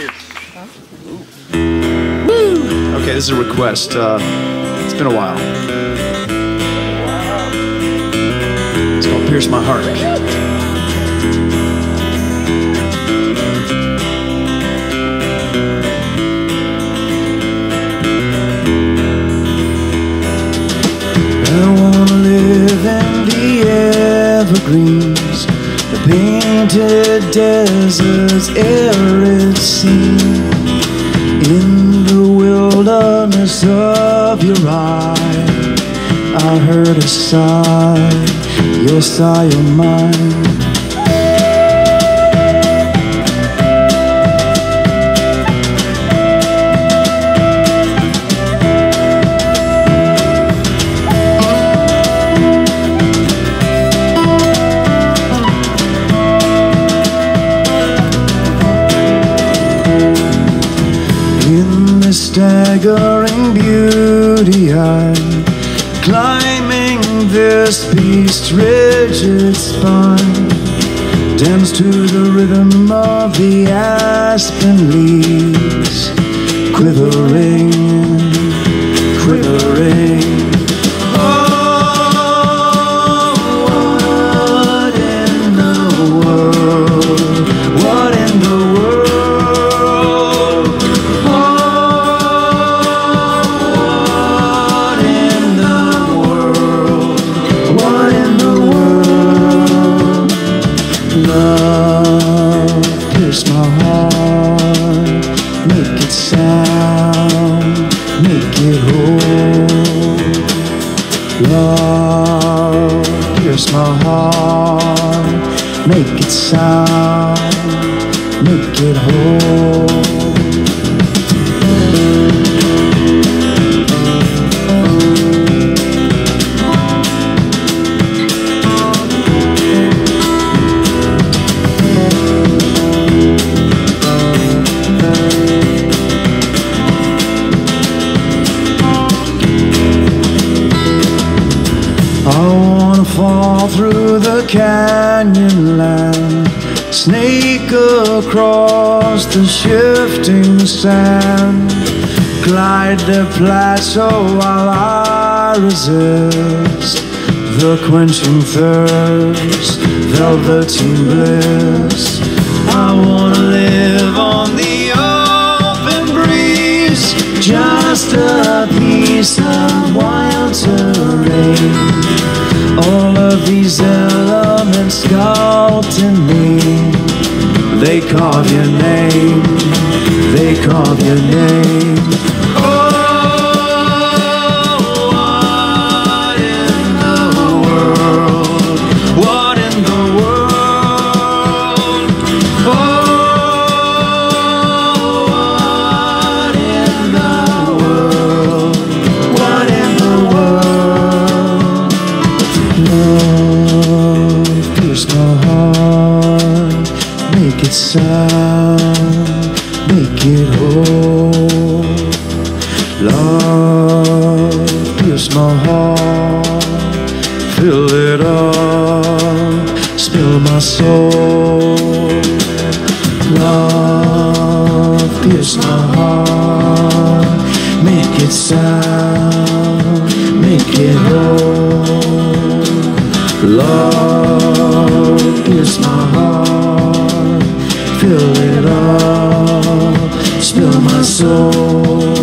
Pierce. Huh? Woo! Okay, this is a request. It's been a while. It's called Pierce My Heart. I wanna live in the evergreens, the painted deserts, arid sea. In the wilderness of your eye, I heard a sigh, your sigh of mine. Staggering beauty, I'm climbing this beast's rigid spine. Dance to the rhythm of the aspen leaves, quivering, quivering. Pierce my heart, make it sound, make it whole. Love, pierce my heart, make it sound, make it whole. Fall through the canyon land, snake across the shifting sand, glide the plateau while I resist the quenching thirst, velveteen bliss. I wanna live on the open breeze, just a piece of wild terrain. All of these elements sculpt in me, they carve your name, they carve your name. Oh, what in the world, what in the world, oh, what in the world, what in the world. Love, pierce my heart, make it sound, make it whole. Love, pierce my heart, fill it up, spill my soul. Love, pierce my heart, make it sound, make it whole. Love, pierce my heart, fill it up, spill my soul.